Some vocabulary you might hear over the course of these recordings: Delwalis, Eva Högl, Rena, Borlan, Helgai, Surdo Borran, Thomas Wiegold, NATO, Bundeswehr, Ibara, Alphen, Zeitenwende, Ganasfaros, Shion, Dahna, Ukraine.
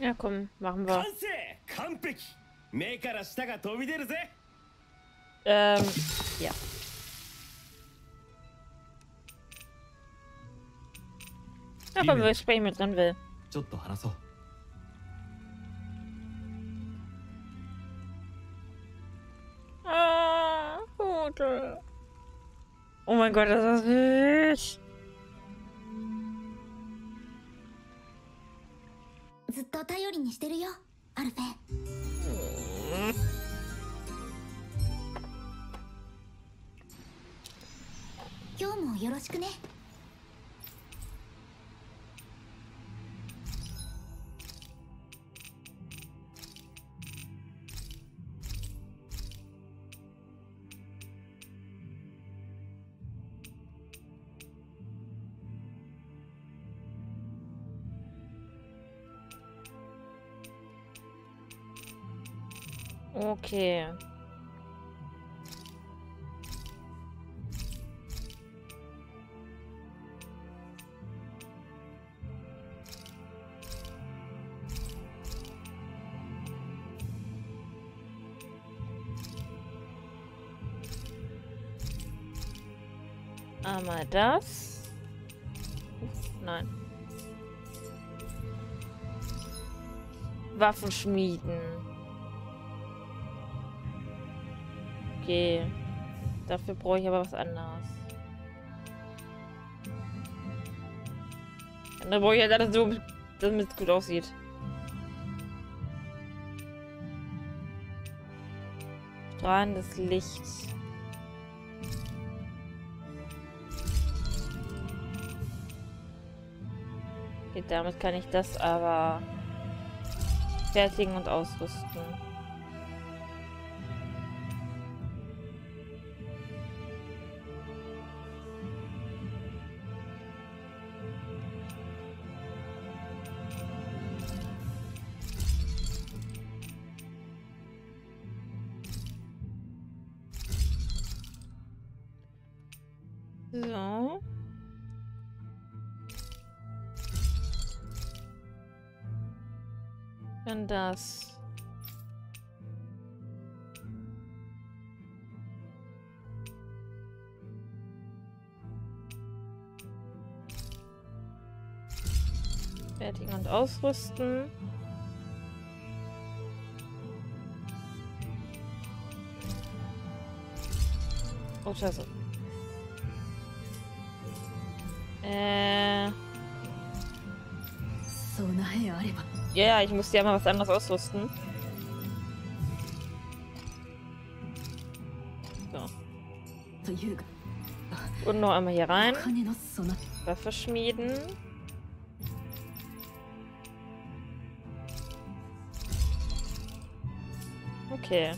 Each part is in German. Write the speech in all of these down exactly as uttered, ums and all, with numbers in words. Ja, komm, machen wir. Ähm, ja. Aber wir sprechen mit dran will. Ah, Rute. Oh mein Gott, das ist süß. ずっと頼りにしてるよ、アルフェ。今日もよろしくね。Okay. Einmal das. Nein. Waffen schmieden. Okay, dafür brauche ich aber was anderes. Und dann brauche ich ja halt das so, damit es gut aussieht. Strahlendes Licht. Okay, damit kann ich das aber fertigen und ausrüsten. So. Dann das. Fertigen und ausrüsten. Oh, scheiße. Äh. Ja, ja, ich muss ja mal was anderes ausrüsten. So. Und noch einmal hier rein. Waffe schmieden. Okay.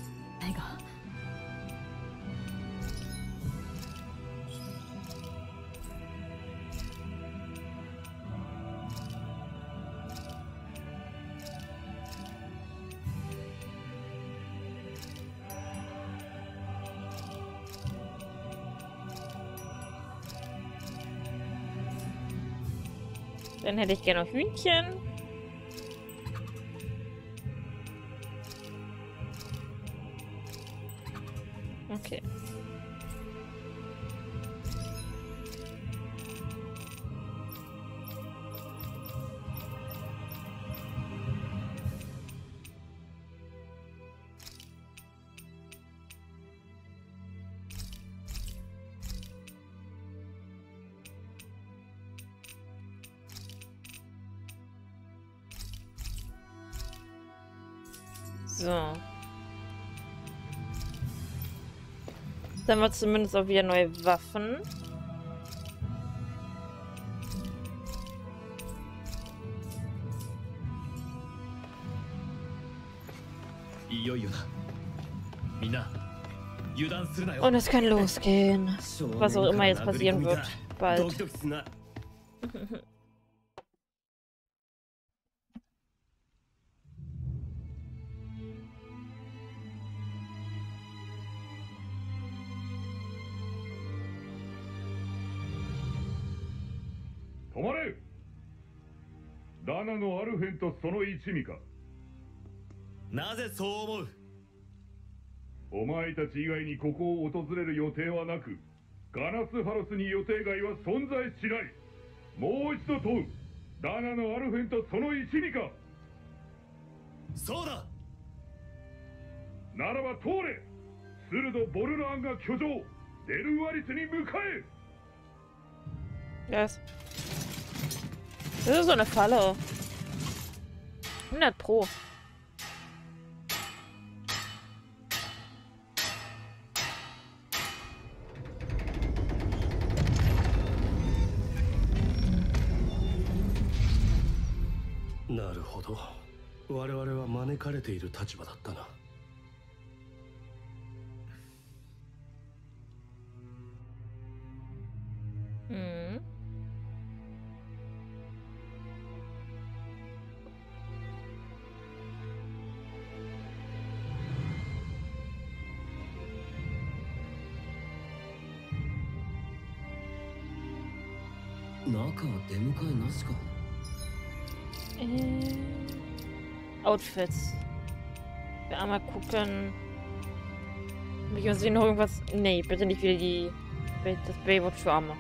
Dann hätte ich gerne noch Hühnchen. Okay. So. Jetzt haben wir zumindest auch wieder neue Waffen. Und es kann losgehen. Was auch immer jetzt passieren wird. Bald. ダナのアルフェンとその一味か。なぜそう思う？お前たち以外にここを訪れる予定はなく、ガナスファロスに予定外は存在しない。もう一度問う。ダナのアルフェンとその一味か。そうだ。ならば通れ。スルド・ボルラーンが居城、デルワリスに向かえ。Yes. Das ist so eine Falle. hundert Pro. Naるほど。我々は招かれている立場だったな。Outfits. Wir einmal gucken. Ob ich uns hier noch irgendwas. Nee, bitte nicht wieder die. Das Baywatch für Arme.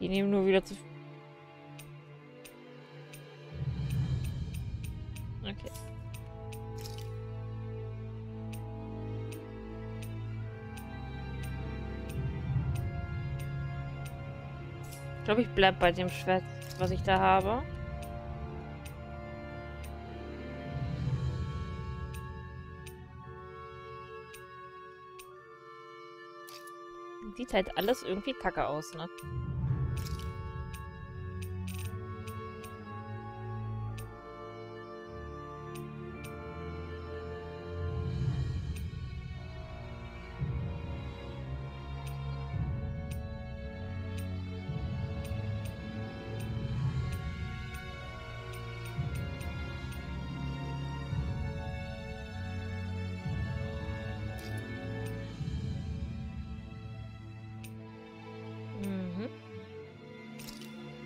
Die nehmen nur wieder zu... Okay. Ich glaube, ich bleib bei dem Schwert, was ich da habe. Sieht halt alles irgendwie kacke aus, ne?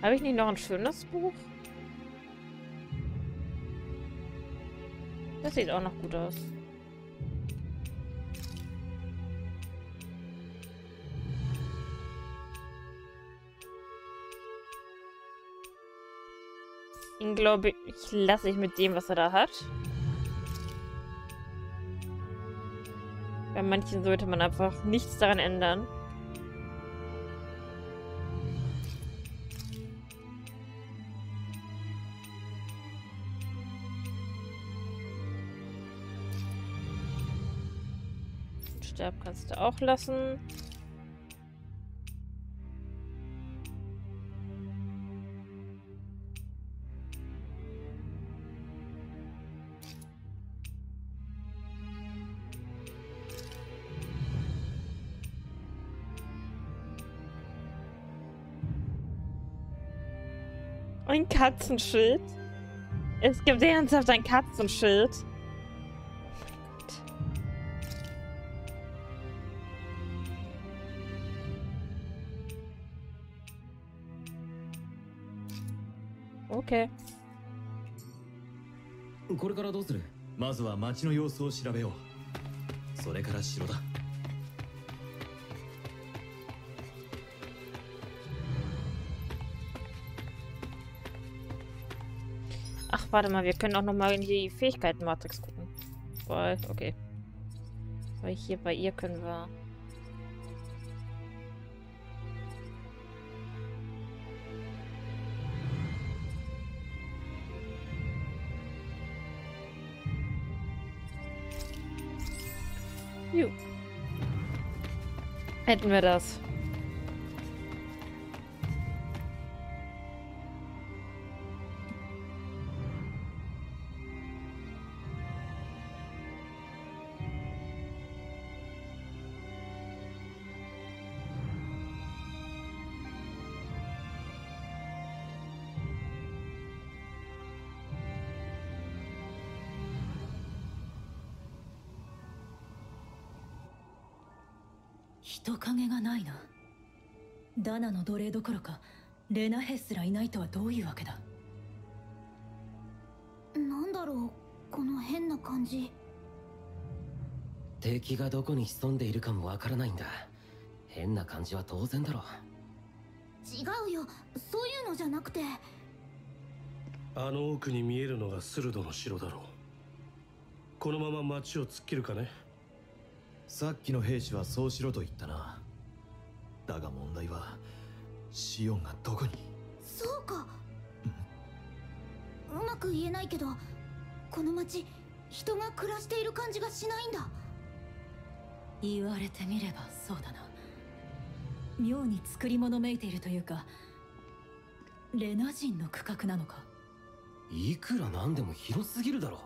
Habe ich nicht noch ein schönes Buch? Das sieht auch noch gut aus. Ihn glaube ich lasse ich mit dem, was er da hat. Bei manchen sollte man einfach nichts daran ändern. Kannst du auch lassen. Ein Katzenschild. Es gibt ernsthaft ein Katzenschild. Okay. これからどうする？まずは町の様子を調べよう。それから城だ。Ach, warte mal, wir können auch noch mal in die Fähigkeitenmatrix gucken. Weil, okay. Weil hier bei ihr können wir. Jo. Hätten wir das.人影がないな。ダナの奴隷どころかレナ兵すらいないとはどういうわけだ。なんだろうこの変な感じ。敵がどこに潜んでいるかもわからないんだ。変な感じは当然だろう。違うよ、そういうのじゃなくて。あの奥に見えるのがスルドの城だろう。このまま町を突っ切るかね。さっきの兵士はそうしろと言ったな。だが問題はシオンがどこに。そうか、うん、うまく言えないけどこの町人が暮らしている感じがしないんだ。言われてみればそうだな。妙に作り物めいているというか、レナ人の区画なのか。いくらなんでも広すぎるだろう。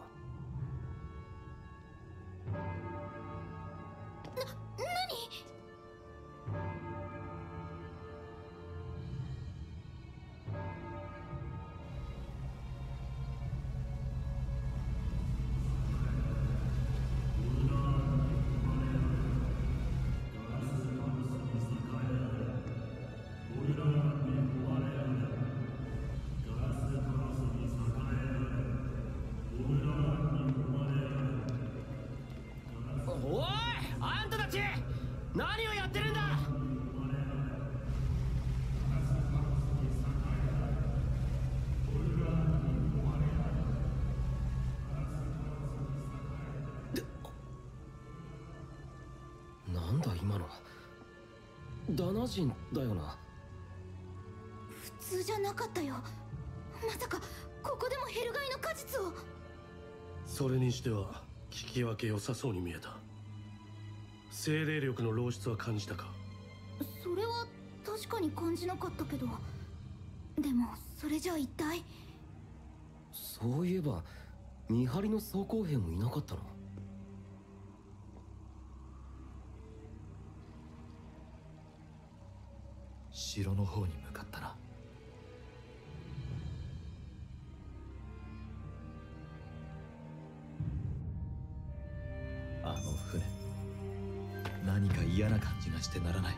ダナ人だよな。普通じゃなかったよ。まさかここでもヘルガイの果実を。それにしては聞き分け良さそうに見えた。精霊力の漏出は感じたか。それは確かに感じなかったけど、でもそれじゃ一体。そういえば見張りの装甲兵もいなかったな。城の方に向かったな。あの船、何か嫌な感じがしてならない。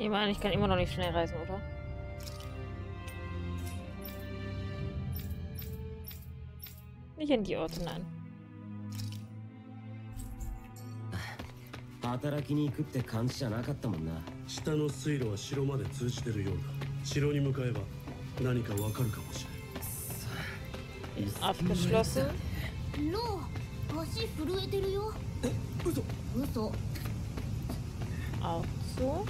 Ich meine, ich kann immer noch nicht schnell reisen, oder? Nicht in die Orte, nein. 働きに行くって感じじゃなかったもんな。下の水路は城まで通じてるようだ。城に向かえば何かわかるかもしれない。Abgeschlossen。ロー、足震えてるよ。え、嘘。嘘。あ、そ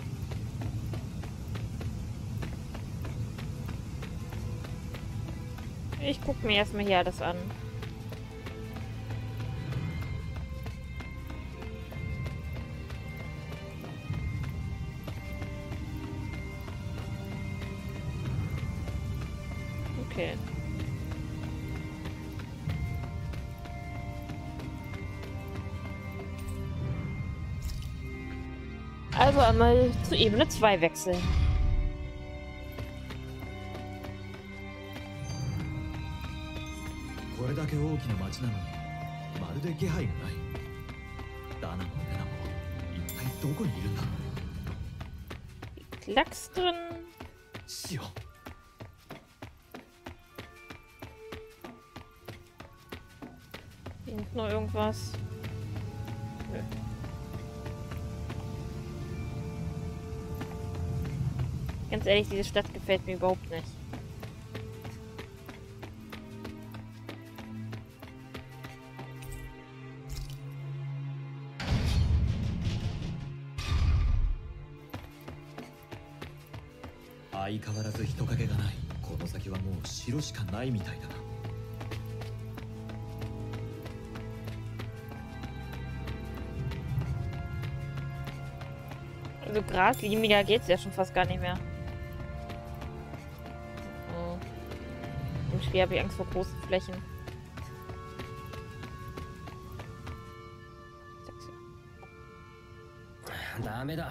う？Ich guck mir erstmal hier alles an.Okay. Also einmal zu Ebene zwei wechseln. Klacks drin.Noch irgendwas? Nö. Ganz ehrlich, diese Stadt gefällt mir überhaupt nicht. so grasliga geht's ja schon fast gar nicht mehr. Oh. Im Spiel habe ich Angst vor großen Flächen. Das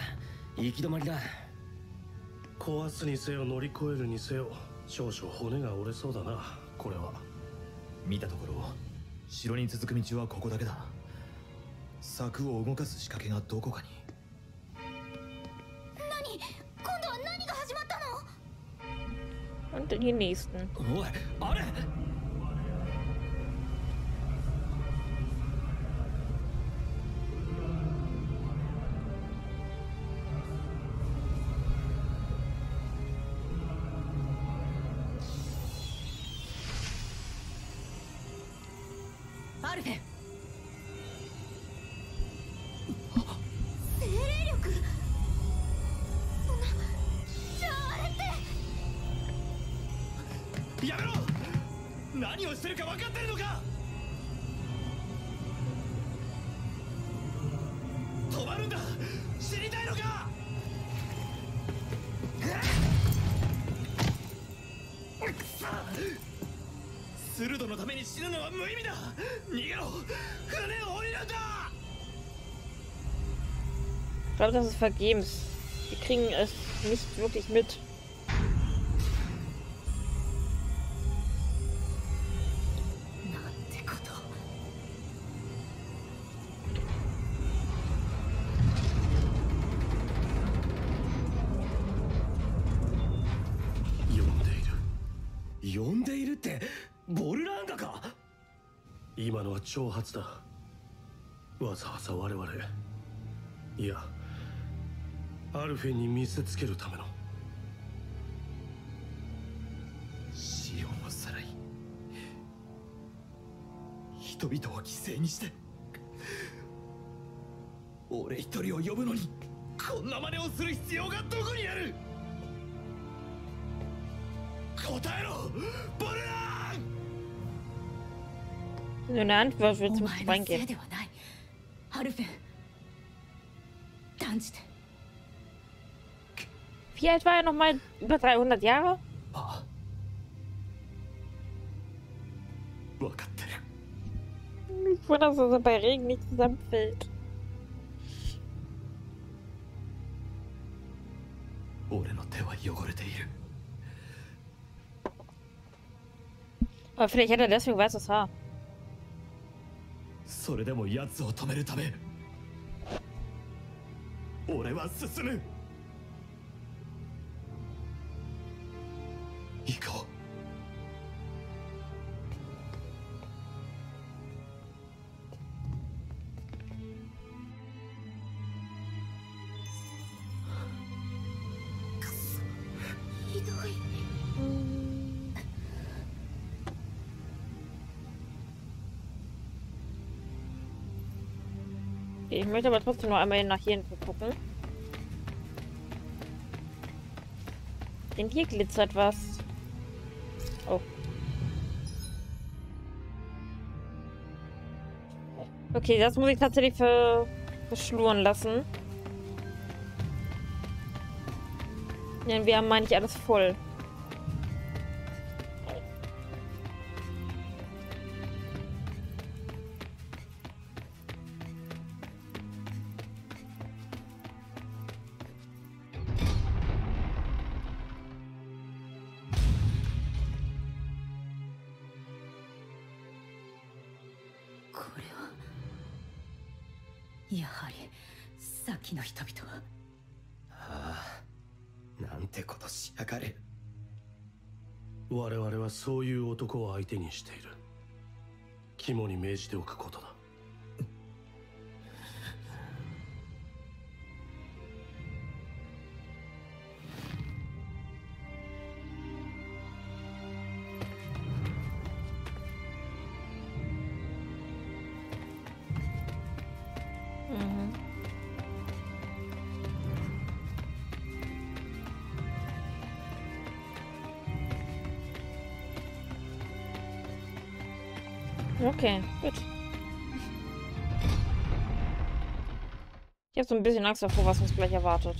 柵を動かす仕掛けがどこかに。何？今度は何が始まったの？Und den hier nächsten. おい、あれ。アルフェン。 Ich glaube, das ist vergebens. Wir kriegen es nicht wirklich mit. Ja, アルフェに見せつけるためのシオンをさらい人々を犠牲にして俺一人を呼ぶのにこんな真似をする必要がどこにある答えろボルラン So eine Antwort wird zum Schwein gehen. Wie alt war er nochmal? Über dreihundert Jahre? Ich wundere, dass er bei Regen nicht zusammenfällt. Aber vielleicht hat er deswegen weißes Haar. それでも奴を止めるため俺は進む行こう Ich möchte aber trotzdem noch einmal nach hier gucken. Denn hier glitzert was. Oh. Okay, das muss ich tatsächlich ver verschluren lassen. Denn wir haben, meine ich, alles voll. Okay, gut. Ich habe so ein bisschen Angst davor, was uns gleich erwartet.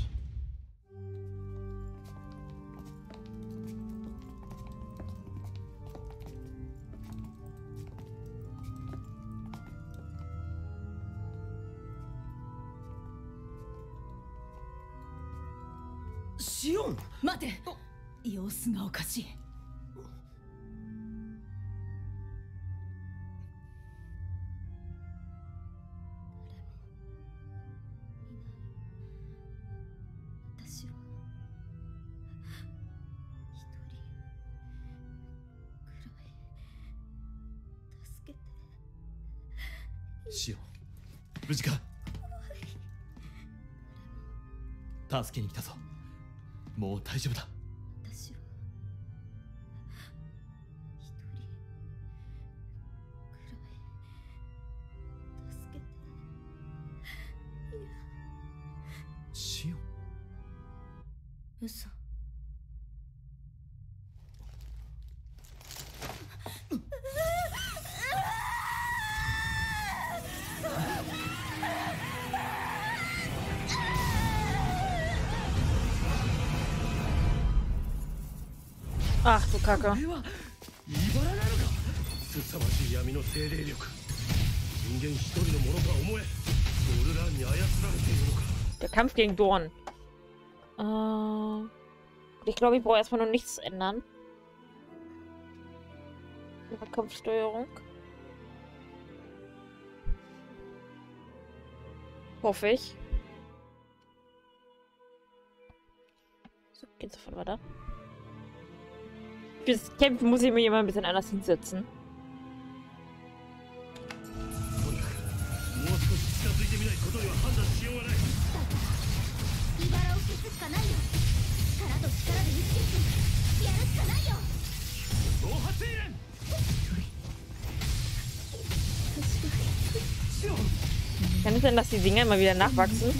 シオン、待て、様子がおかしい。シオン、無事か？助けに来たぞ。もう大丈夫だ。私は一人くらい助けて。いや、シオン、嘘。あっ、カカ。これは茨なのか？凄まじい闇の精霊力。人間一人のものとは思え、ドルランに操られているのか。Der Kampf gegen Dorn. Uh, ich glaube, ich brauche erstmal noch nichts ändern. Kampfsteuerung. Hoffe ich. So, geht's davon weiter. Bis kämpfen muss ich mich immer ein bisschen anders hinsetzen. Kann es denn, dass die Dinger immer wieder nachwachsen?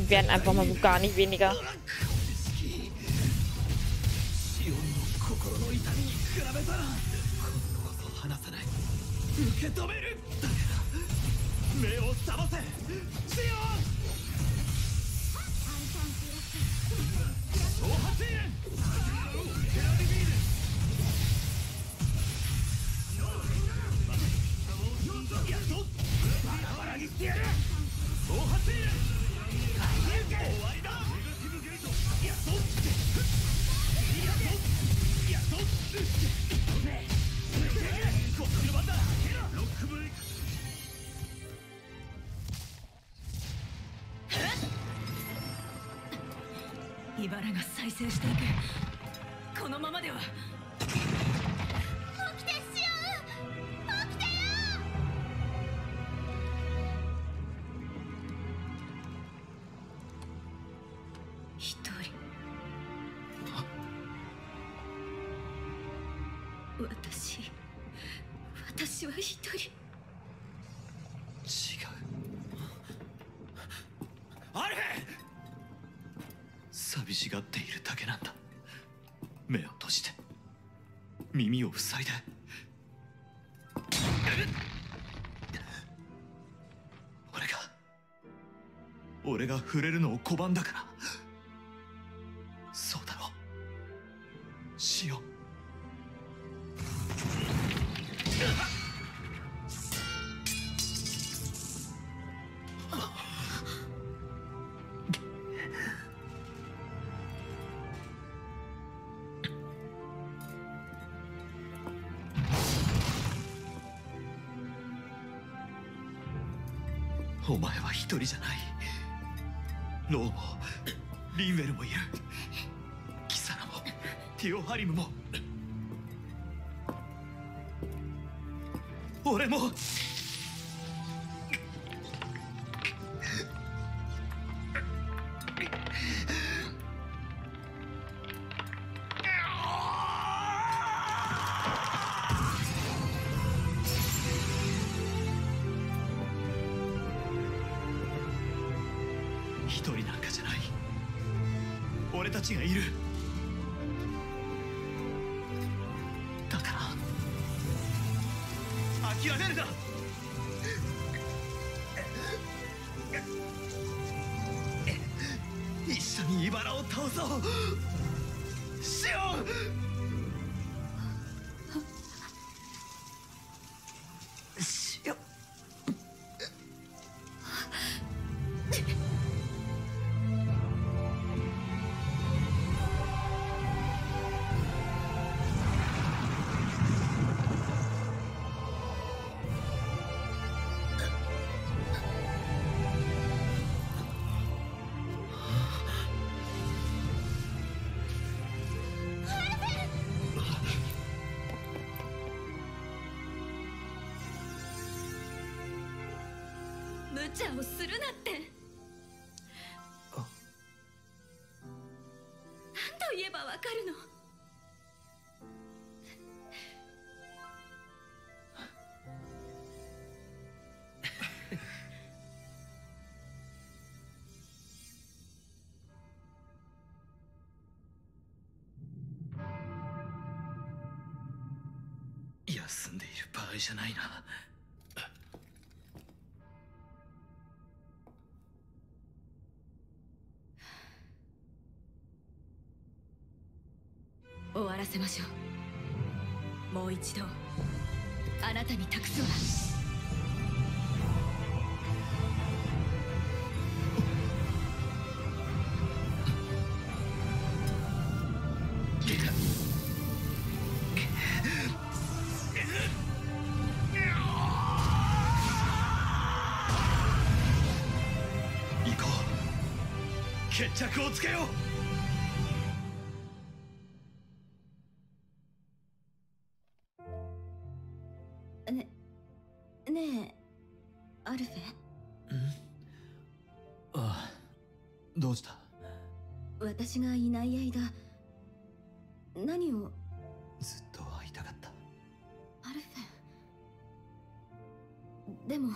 Die werden einfach mal so gar nicht weniger.触れるのを拒んだから。そうだろう、シオン。お前は一人じゃない。ローもリンウェルもいる。キサラもティオハリムも俺も。無茶をするなって。あ、何と言えばわかるの。休んでいる場合じゃないな。終わらせましょう。もう一度あなたに託すわ。決着をつけよう。ね、ねえ、アルフェ。うん。ああ、どうした？私がいない間、何を。ずっと会いたかった。アルフェ。でも、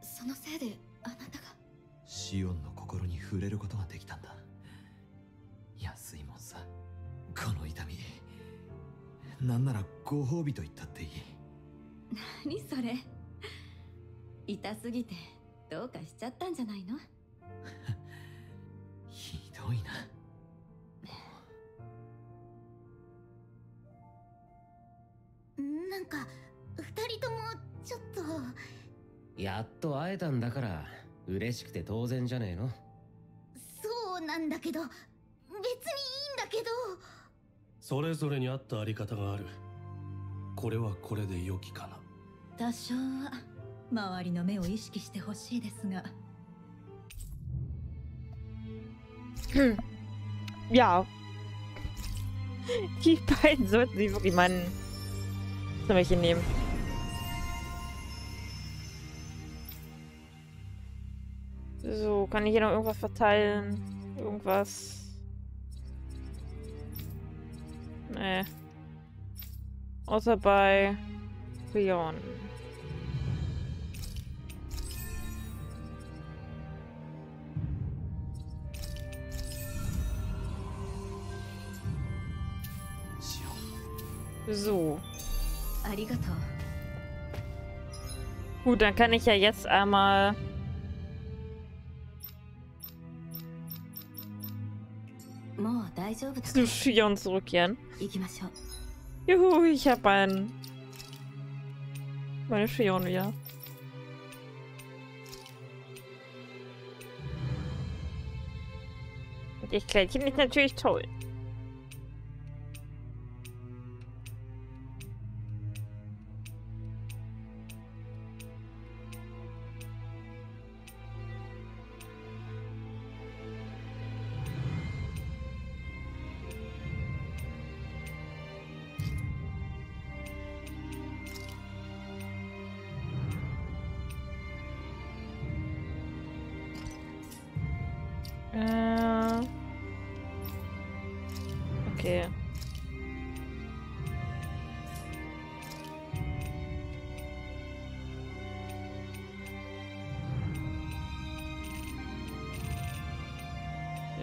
そのせいであなたが。シオンの心に触れることができたんだ。安いもんさ、この痛み。なんならご褒美と言ったっていい。何それ、痛すぎてどうかしちゃったんじゃないの。ひどいな。なんかふたりともちょっと。やっと会えたんだから嬉しくて当然じゃねえの。そうなんだけど、別にいいんだけど。それぞれに合ったあり方がある。これはこれで良きかな。多少は周りの目を意識してほしいですが。Hm. Ja. Die beiden sollten sich wirklich mal zum Beispiel nehmen.So, kann ich hier noch irgendwas verteilen? Irgendwas? Nee. Außer bei Leon. So. Arigato. Gut, dann kann ich ja jetzt einmal...zu Shion zurückkehren. Juhu, ich hab einen. Meine Shion wieder. Und ihr Kleidchen ist natürlich toll. Okay.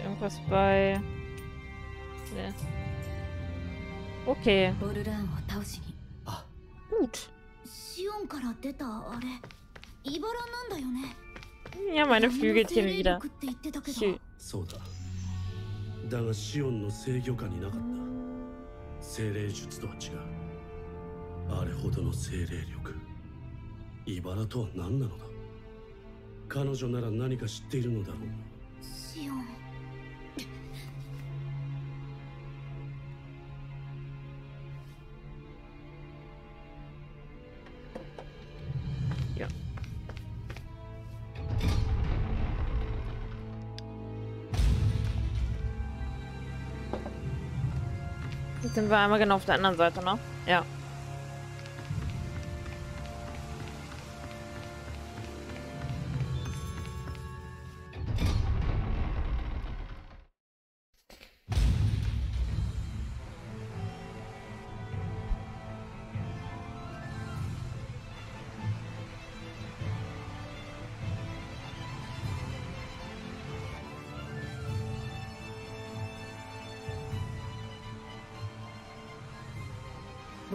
Irgendwas bei... Ne. Okay. Ah. Gut. Ja, meine Flügelchen wieder. Schön.だがシオンの制御下になかった。精霊術とは違う。あれほどの精霊力、イバラとは何なのだ。彼女なら何か知っているのだろう。シオン。いや。Jetzt sind wir einmal genau auf der anderen Seite, ne? Ja.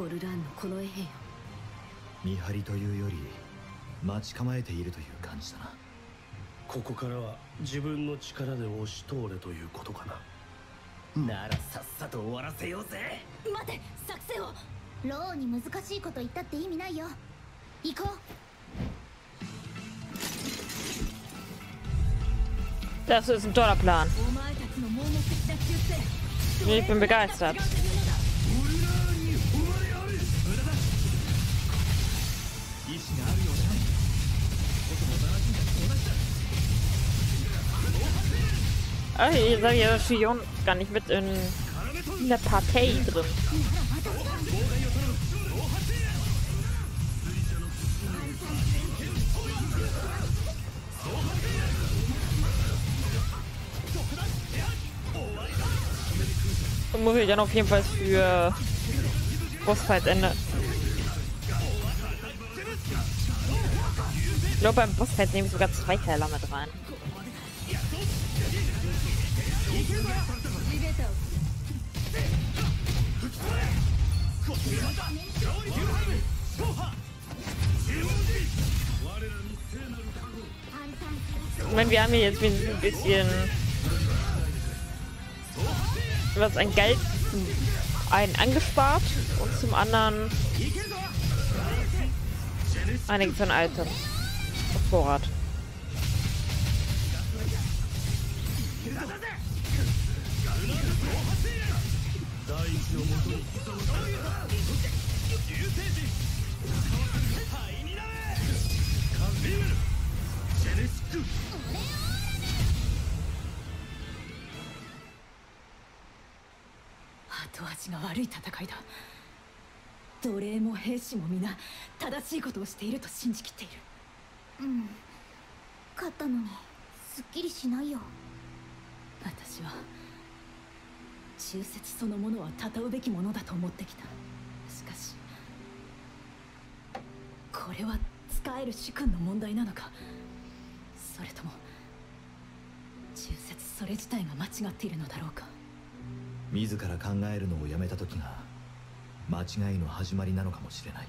ール・ランのこの衛兵よ。見張りというより待ち構えているという感じだな。ここからは自分の力で押し通れということかな。ならさっさと終わらせようぜ。待て、作戦を。ローに難しいこと言ったって意味ないよ。行こう。Das ist ein toller Plan. Ich bin begeistert.Ah, hier sage ich ja, dass Shion gar nicht mit in, in der Partei drin. Und muss ich dann auf jeden Fall für Bossfight ändern.Ich glaube, beim Bossfight nehme ich sogar zwei Teiler mit rein. Ich meine, wir haben hier jetzt ein bisschen was an Geld zum einen angespart und zum anderen einiges an Items.Vorrat.後味が悪い戦いだ。奴隷も兵士も皆正しいことをしていると信じきっている。うん、勝ったのにすっきりしないよ。私は忠節そのものはたたうべきものだと思ってきた。しかしこれは使える主君の問題なのか、それとも忠節それ自体が間違っているのだろうか。自ら考えるのをやめた時が間違いの始まりなのかもしれない。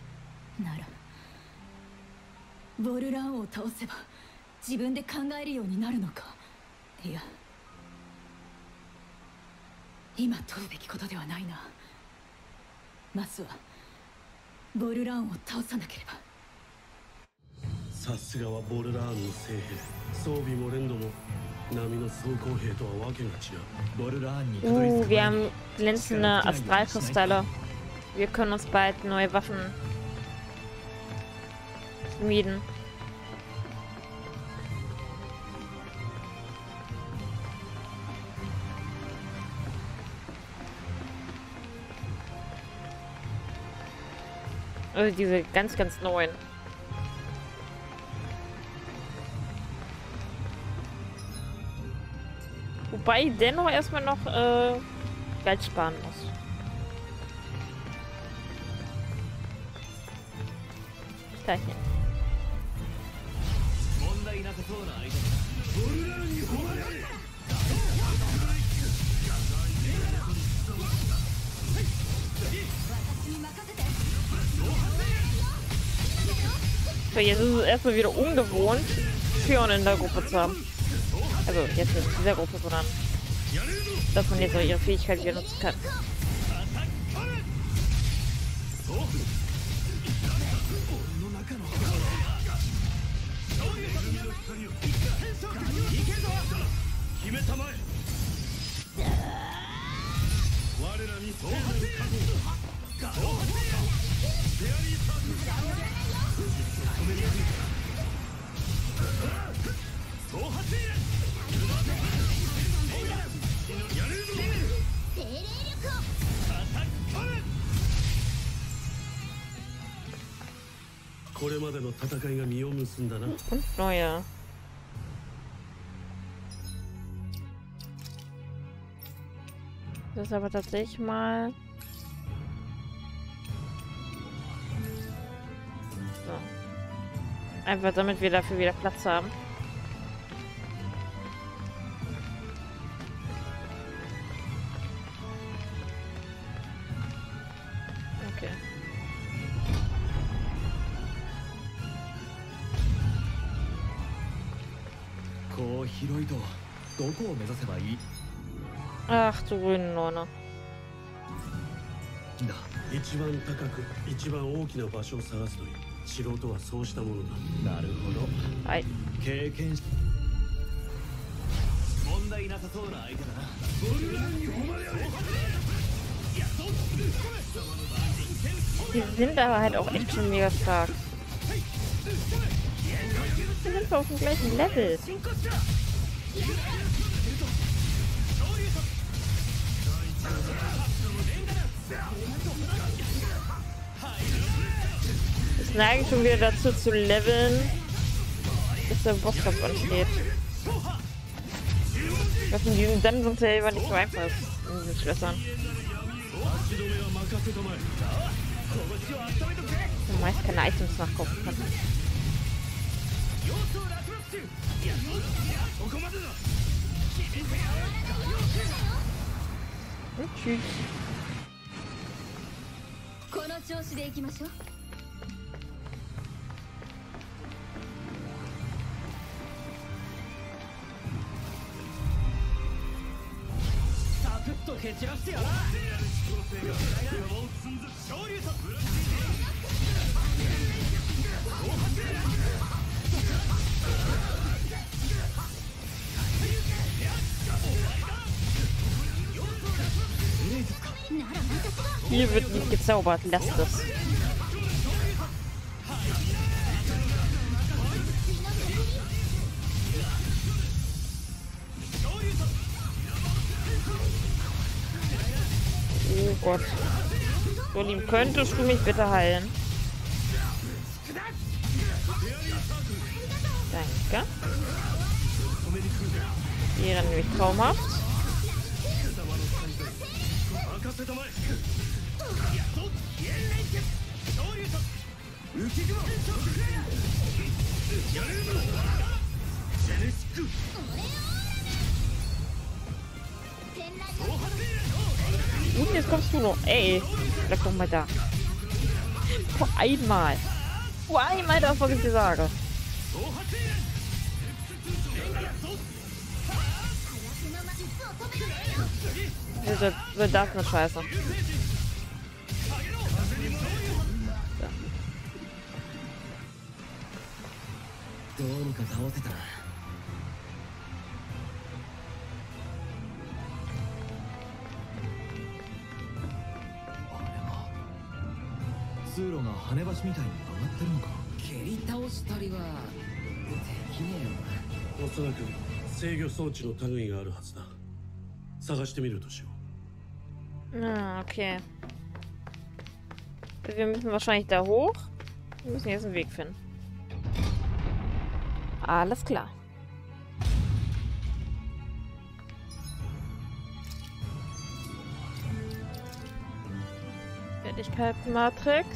ならボルランを倒せば自分で考えるようになるのか。いや、今問うべきことではないな。まずはボルランを倒さなければ。さすがはボルランの精兵、装備も練度も波の装甲兵とはわけが違う。ボルランにたどり着く。Wir haben glänzende Astralkristalle. Wir können uns bald neue Waffen schmieden.Also diese ganz, ganz neuen.Wobei ich dennoch erstmal noch äh, Geld sparen muss.Steinchen.So, jetzt ist es erstmal wieder ungewohnt, Shion in der Gruppe zu haben. Also jetzt nicht in dieser Gruppe, sondern dass man jetzt auch ihre Fähigkeit wieder nutzen kann.これまでの戦いが実を結んだな。Oh yeah.Das ist aber tatsächlich mal. So. Einfach damit wir dafür wieder Platz haben. Okay. こう広いとどこを目指せばいい？ああ、すごいのな。一番高く一番大きな場所を探すという素人はそうしたものだ。なるほど。はい。経験し問題なさそうな相手だな。ゴルランに誉れを。いや、そっち。Die sind aber halt auch echt schon mega stark. Wir sind auf dem gleichen Level.Ich neige schon wieder dazu zu leveln, bis der Bosskampf ansteht. Was in diesem Dungeon selber nicht so einfach ist, in diesen Schlössern. Meist keine Items nachkaufen kann. Und tschüss.この調子で行きましょう。サクッと蹴散らしてやら。Hier wird nicht gezaubert, lasst es. Oh Gott. So lieb, könntest du mich bitte heilen? Danke. Hier dann nämlich traumhaft.Und jetzt kommst du noch. Ey, bleib doch mal da. Vor einmal. Vor einmal darf ich dir sagen. Das, das ist eine Scheiße.どうにか倒せたな。あれは通路が跳ね橋みたいに上がってるのか。蹴り倒したりはできねえよな。おそらく制御装置の類があるはずだ。探してみるとしよう。うん、okay. Wir müssen wahrscheinlich da hoch. Wir müssen jetzt einen Weg finden.Alles klar. Fertigkeitsmatrix.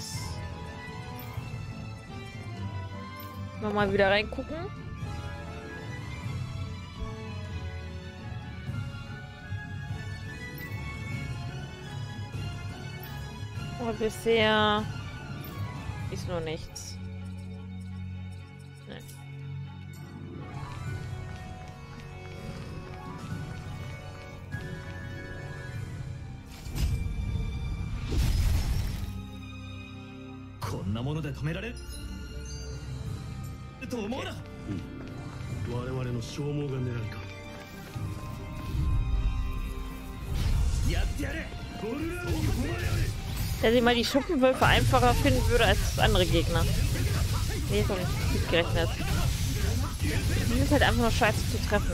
Nochmal wieder reingucken. Aber bisher ist noch nichts.もので止められると思うな、うん、我々の消耗が狙いか。やってやれ。Dass ich mal die Schuppenwölfe einfacher finden würde als andere Gegner. Nee, so nicht gut gerechnet. Die sind halt einfach nur scheiße zu treffen.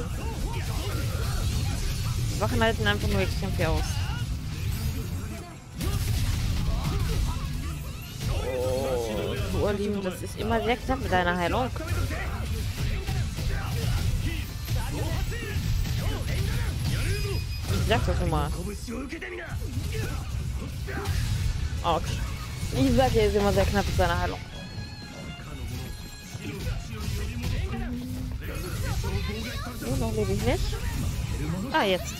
Die Wachen halten einfach nur extrem viel aus.Das ist immer sehr knapp mit deiner Heilung. Ich sag doch immer. Autsch. Ich sag dir, ist immer sehr knapp mit deiner Heilung. So, noch lebe ich nicht. Ah, jetzt.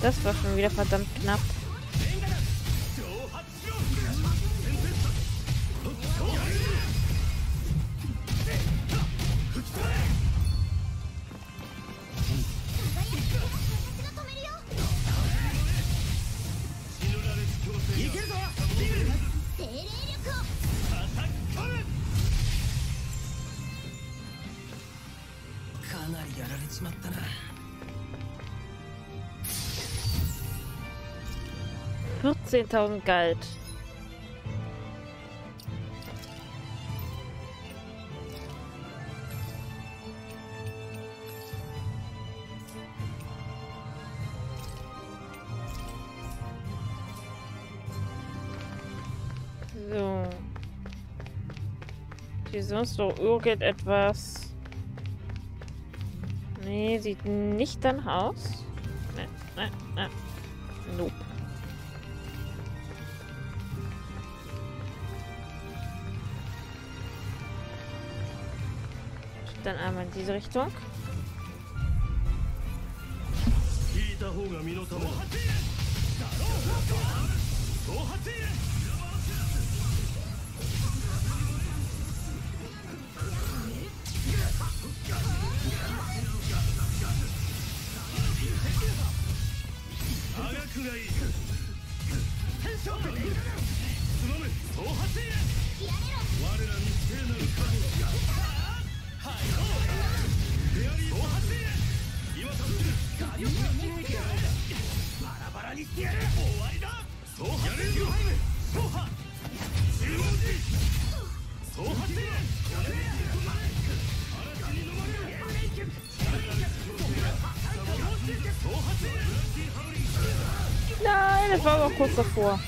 Das war schon wieder verdammt knapp. vierzehntausend Gold. So. Hier sonst noch irgendetwas. Nee, sieht nicht danach aus. Nein, nein, nein. Nope. Dann einmal in diese Richtung. Nein, das war aber kurz davor.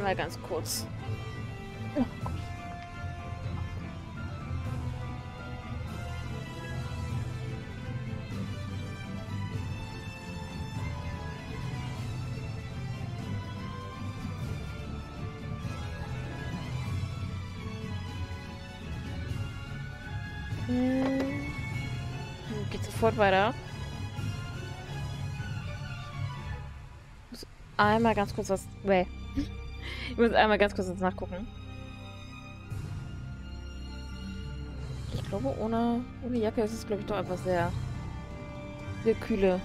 Mal ganz kurz. Oh Gott. Hm. Geht sofort weiter. Muss einmal ganz kurz was. Weh. Ich muss einmal ganz kurz nachgucken. Ich glaube, ohne, ohne Jacke ist es, glaube ich, doch einfach sehr, sehr kühle.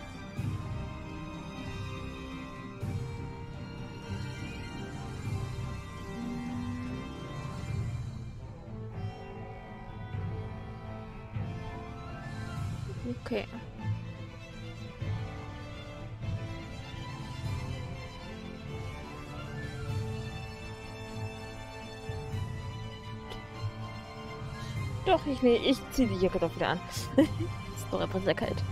Okay. Doch, ich, nee, ich ziehe die Jacke doch wieder an. Ist doch einfach sehr kalt.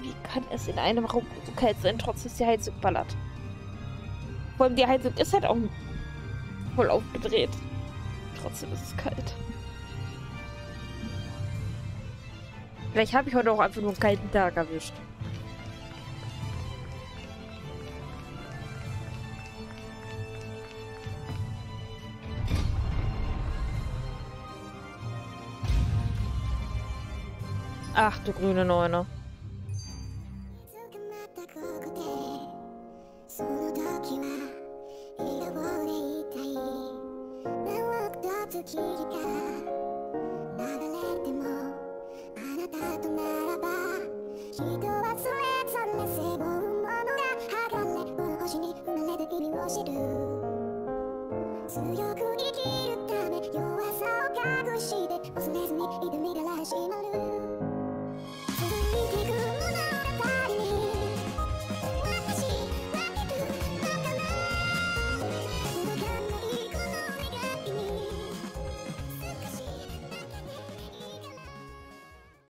Wie kann es in einem Raum so kalt sein, trotz dass die Heizung ballert? Vor allem die Heizung ist halt auch voll aufgedreht. Trotzdem ist es kalt. Vielleicht habe ich heute auch einfach nur einen kalten Tag erwischt. Ach du grüne Neune. 始まる。